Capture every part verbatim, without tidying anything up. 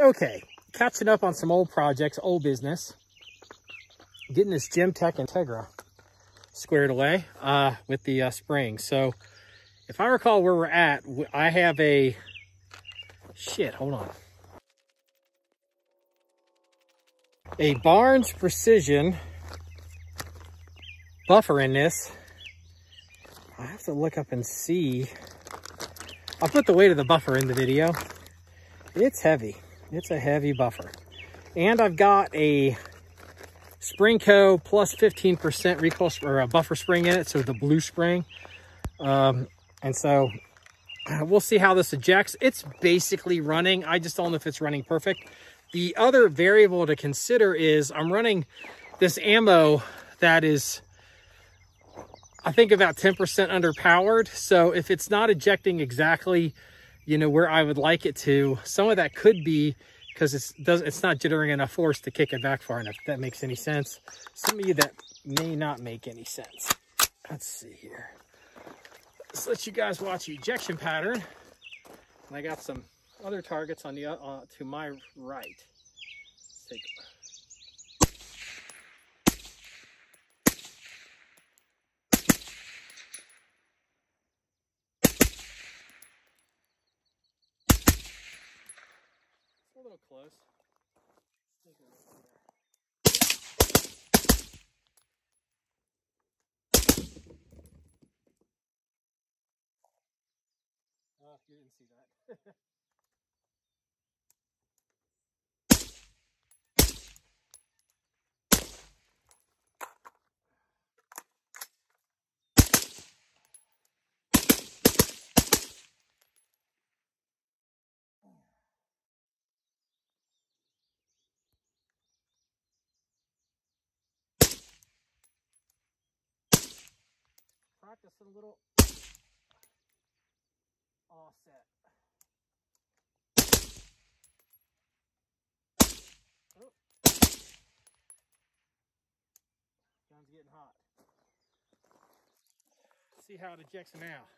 Okay, catching up on some old projects, old business. Getting this Gemtech Integra squared away uh, with the uh, spring. So if I recall where we're at, I have a, shit, hold on. A Barnes Precision buffer in this. I have to look up and see. I'll put the weight of the buffer in the video. It's heavy. It's a heavy buffer. And I've got a Springco plus fifteen percent recoil or a buffer spring in it, so the blue spring. Um, and so we'll see how this ejects. It's basically running. I just don't know if it's running perfect. The other variable to consider is I'm running this ammo that is, I think, about ten percent underpowered. So if it's not ejecting exactly, you know, where I would like it to, some of that could be because it's doesn't it's not generating enough force to kick it back far enough, if that makes any sense. Some of you, that may not make any sense. Let's see here. Let's let you guys watch the ejection pattern. And I got some other targets on the uh, to my right. Let's take a look. A little close. Oh, you didn't see that. Practice a little offset. Oh. Gun's getting hot. Let's see how it ejects now.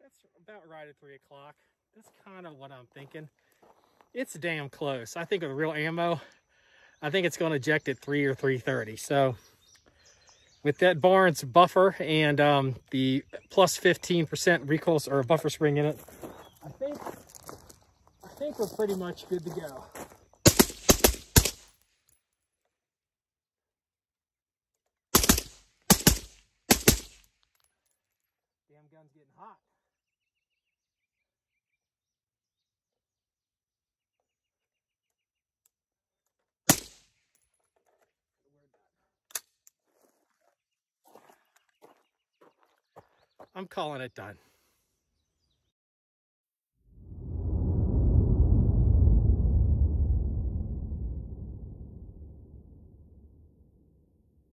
That's about right at three o'clock. That's kind of what I'm thinking. It's damn close. I think with real ammo, I think it's going to eject at three or three thirty. So with that Barnes buffer and um, the plus fifteen percent recoil or a buffer spring in it, I think, I think we're pretty much good to go. Damn, gun's getting hot. I'm calling it done.